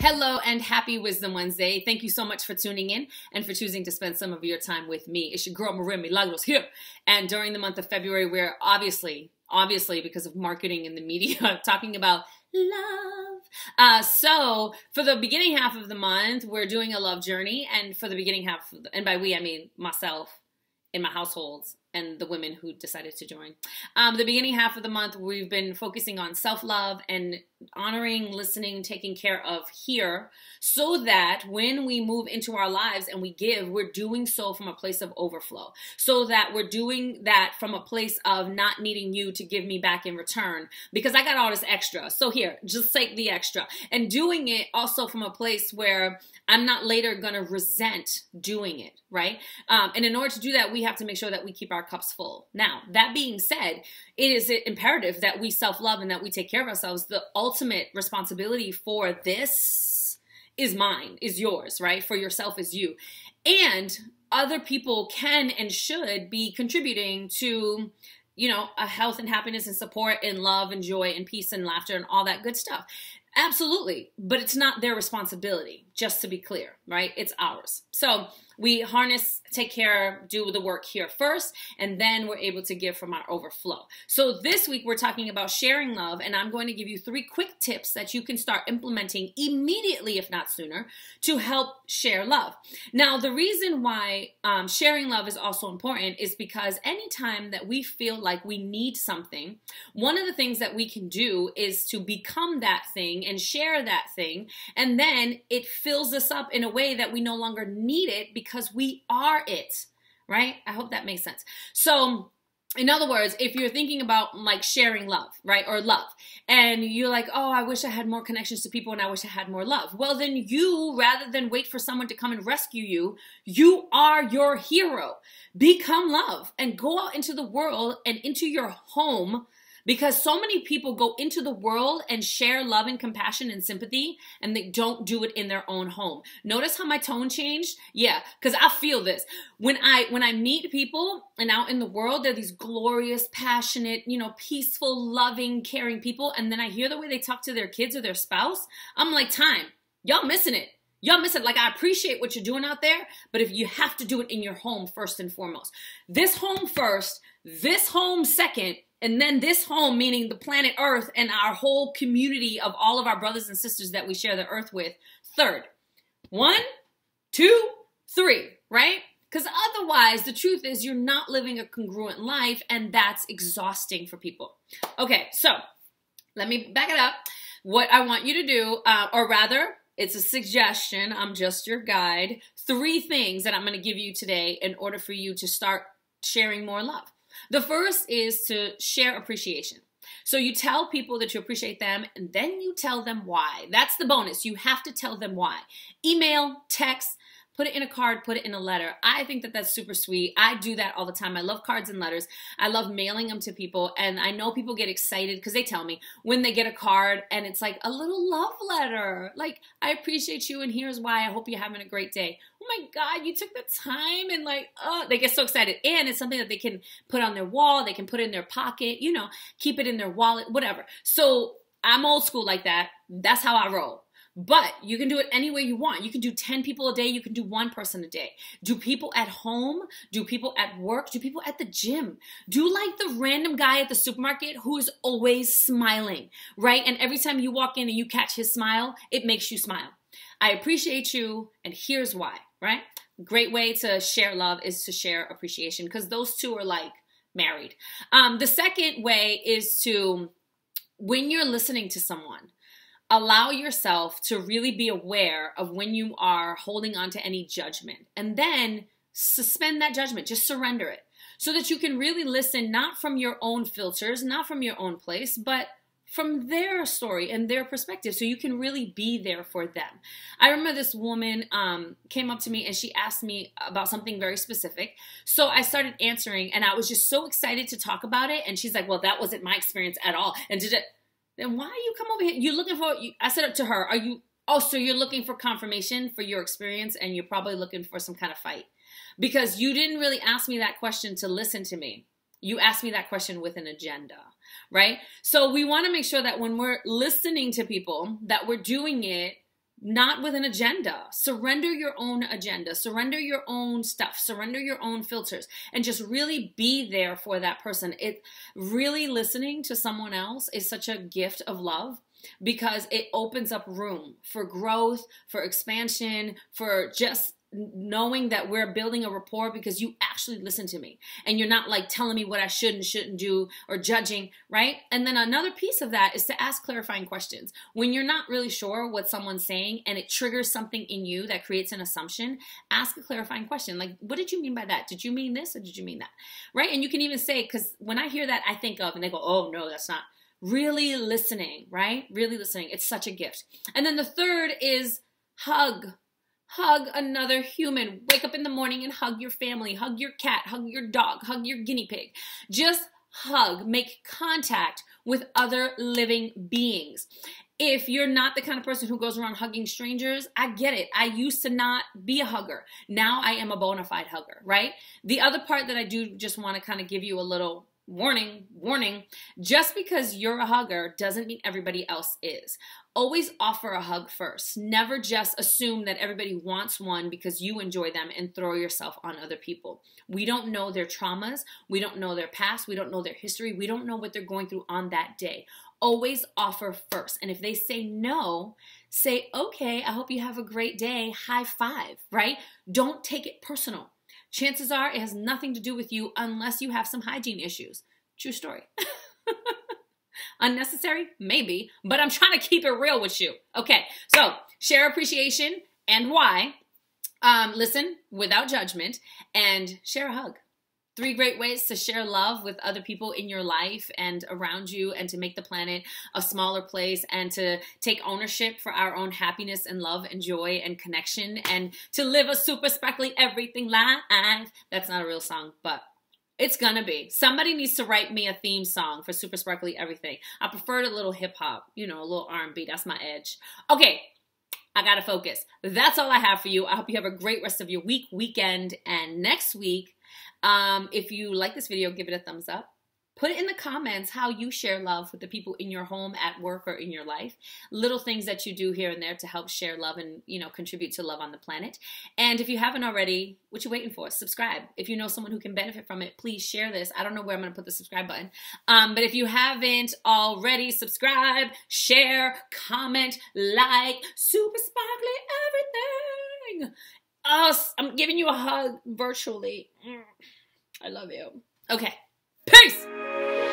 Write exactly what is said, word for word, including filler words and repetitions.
Hello and happy Wisdom Wednesday. Thank you so much for tuning in and for choosing to spend some of your time with me. It's your girl Maria Milagros here. And during the month of February, we're obviously, obviously because of marketing and the media, talking about love. Uh, so for the beginning half of the month, we're doing a love journey. And for the beginning half, of the, and by we, I mean myself in my households and the women who decided to join. Um, the beginning half of the month, we've been focusing on self-love and honoring, listening, taking care of here so that when we move into our lives and we give, we're doing so from a place of overflow. So that we're doing that from a place of not needing you to give me back in return because I got all this extra. So here, just take the extra. And doing it also from a place where I'm not later gonna resent doing it, right? Um, and in order to do that, we have to make sure that we keep our Our cups full. Now, that being said, it is imperative that we self-love and that we take care of ourselves. The ultimate responsibility for this is mine, is yours, right? For yourself is you. And other people can and should be contributing to, you know, a health and happiness and support and love and joy and peace and laughter and all that good stuff. Absolutely. But it's not their responsibility, just to be clear, right? It's ours. So we harness, take care, do the work here first, and then we're able to give from our overflow. So this week we're talking about sharing love, and I'm going to give you three quick tips that you can start implementing immediately, if not sooner, to help share love. Now, the reason why um, sharing love is also important is because anytime that we feel like we need something, one of the things that we can do is to become that thing and share that thing, and then it fills us up in a way that we no longer need it because we are it, right? I hope that makes sense. So in other words, if you're thinking about like sharing love, right, or love, and you're like, oh, I wish I had more connections to people and I wish I had more love. Well, then you, rather than wait for someone to come and rescue you, you are your hero. Become love and go out into the world and into your home. Because so many people go into the world and share love and compassion and sympathy, and they don't do it in their own home. Notice how my tone changed? Yeah, because I feel this. When I when I meet people and out in the world, they're these glorious, passionate, you know, peaceful, loving, caring people. And then I hear the way they talk to their kids or their spouse. I'm like, time, y'all missing it. Y'all miss it. Like, I appreciate what you're doing out there, but if you have to do it in your home first and foremost. This home first, this home second, and then this home, meaning the planet Earth and our whole community of all of our brothers and sisters that we share the earth with, third. One, two, three, right? Because otherwise, the truth is you're not living a congruent life, and that's exhausting for people. Okay, so let me back it up. What I want you to do, uh, or rather, it's a suggestion. I'm just your guide. Three things that I'm going to give you today in order for you to start sharing more love. The first is to share appreciation. So you tell people that you appreciate them, and then you tell them why. That's the bonus. You have to tell them why. Email, text, put it in a card, put it in a letter. I think that that's super sweet. I do that all the time. I love cards and letters. I love mailing them to people. And I know people get excited because they tell me when they get a card and it's like a little love letter. Like, I appreciate you and here's why. I hope you're having a great day. Oh my God, you took the time, and like, oh, they get so excited. And it's something that they can put on their wall. They can put it in their pocket, you know, keep it in their wallet, whatever. So I'm old school like that. That's how I roll. But you can do it any way you want. You can do ten people a day. You can do one person a day. Do people at home? Do people at work? Do people at the gym? Do like the random guy at the supermarket who is always smiling, right? And every time you walk in and you catch his smile, it makes you smile. I appreciate you, and here's why, right? Great way to share love is to share appreciation, because those two are like married. Um, the second way is to, when you're listening to someone, allow yourself to really be aware of when you are holding on to any judgment, and then suspend that judgment, just surrender it so that you can really listen, not from your own filters, not from your own place, but from their story and their perspective. So you can really be there for them. I remember this woman um, came up to me and she asked me about something very specific. So I started answering, and I was just so excited to talk about it. And she's like, well, that wasn't my experience at all. And did it, then why you come over here? You're looking for, you, I said it to her, are you, oh, so you're looking for confirmation for your experience, and you're probably looking for some kind of fight because you didn't really ask me that question to listen to me. You asked me that question with an agenda, right? So we want to make sure that when we're listening to people, that we're doing it not with an agenda. Surrender your own agenda. Surrender your own stuff. Surrender your own filters and just really be there for that person. It really listening to someone else is such a gift of love because it opens up room for growth, for expansion, for just knowing that we're building a rapport because you actually listen to me and you're not like telling me what I should and shouldn't do or judging, right? And then another piece of that is to ask clarifying questions. When you're not really sure what someone's saying and it triggers something in you that creates an assumption, ask a clarifying question. Like, what did you mean by that? Did you mean this or did you mean that? Right? And you can even say, because when I hear that, I think of, and they go, oh no, that's not really listening, right? Really listening. It's such a gift. And then the third is hug. Hug another human. Wake up in the morning and hug your family. Hug your cat. Hug your dog. Hug your guinea pig. Just hug. Make contact with other living beings. If you're not the kind of person who goes around hugging strangers, I get it. I used to not be a hugger. Now I am a bona fide hugger, right? The other part that I do just want to kind of give you a little warning, warning, just because you're a hugger doesn't mean everybody else is. Always offer a hug first. Never just assume that everybody wants one because you enjoy them and throw yourself on other people. We don't know their traumas. We don't know their past. We don't know their history. We don't know what they're going through on that day. Always offer first. And if they say no, say, okay, I hope you have a great day. High five, right? Don't take it personal. Chances are it has nothing to do with you unless you have some hygiene issues. True story. Unnecessary? Maybe. But I'm trying to keep it real with you. Okay. So share appreciation and why. Um, listen without judgment and share a hug. Three great ways to share love with other people in your life and around you and to make the planet a smaller place and to take ownership for our own happiness and love and joy and connection and to live a super sparkly everything life. That's not a real song, but it's gonna be. Somebody needs to write me a theme song for super sparkly everything. I prefer a little hip hop, you know, a little R and B. That's my edge. Okay, I gotta focus. That's all I have for you. I hope you have a great rest of your week, weekend, and next week. Um, if you like this video, give it a thumbs up. Put in the comments how you share love with the people in your home, at work, or in your life. Little things that you do here and there to help share love and, you know, contribute to love on the planet. And if you haven't already, what you waiting for? Subscribe. If you know someone who can benefit from it, please share this. I don't know where I'm going to put the subscribe button. Um, but if you haven't already, subscribe, share, comment, like, super sparkly everything. Us. I'm giving you a hug virtually. I love you. Okay. Peace!